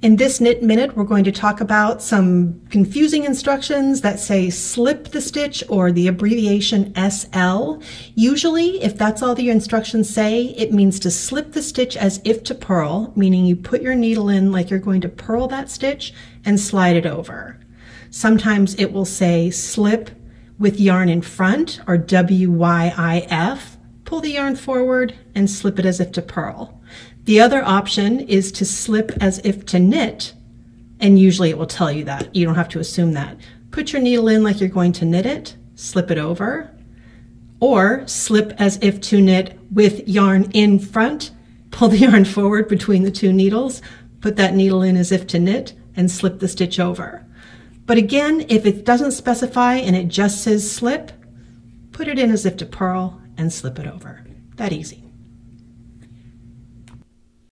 In this Knit Minute, we're going to talk about some confusing instructions that say slip the stitch or the abbreviation SL. Usually, if that's all the instructions say, it means to slip the stitch as if to purl, meaning you put your needle in like you're going to purl that stitch and slide it over. Sometimes it will say slip with yarn in front or WYIF, pull the yarn forward and slip it as if to purl. The other option is to slip as if to knit, and usually it will tell you that. You don't have to assume that. Put your needle in like you're going to knit it, slip it over, or slip as if to knit with yarn in front, pull the yarn forward between the two needles, put that needle in as if to knit, and slip the stitch over. But again, if it doesn't specify and it just says slip, put it in as if to purl and slip it over. That easy.